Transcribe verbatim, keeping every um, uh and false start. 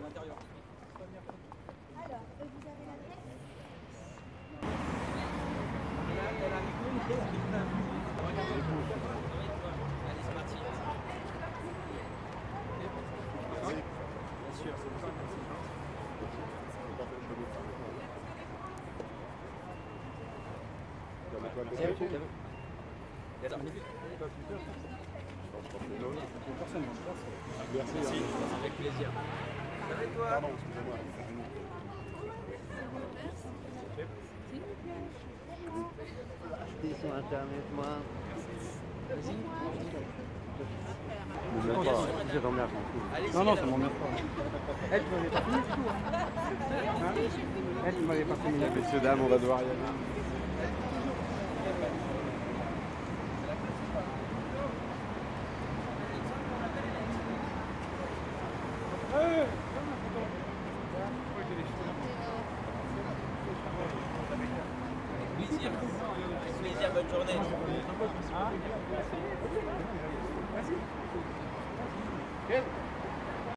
à l'intérieur. Alors, vous avez l'adresse? Elle a un micro, une pièce qui est là. Regardez le coup. Allez, c'est parti. Bien sûr, c'est pour ça que c'est parti. Merci, avec plaisir. Pardon, excusez-moi. Acheter sur internet, moi. Merci. Vas-y. Non, non, ça m'emmerde pas. Elle, tu m'avais pas fini, Elle, tu m'avais pas fini. Messieurs, dames, on va devoir y aller. Good.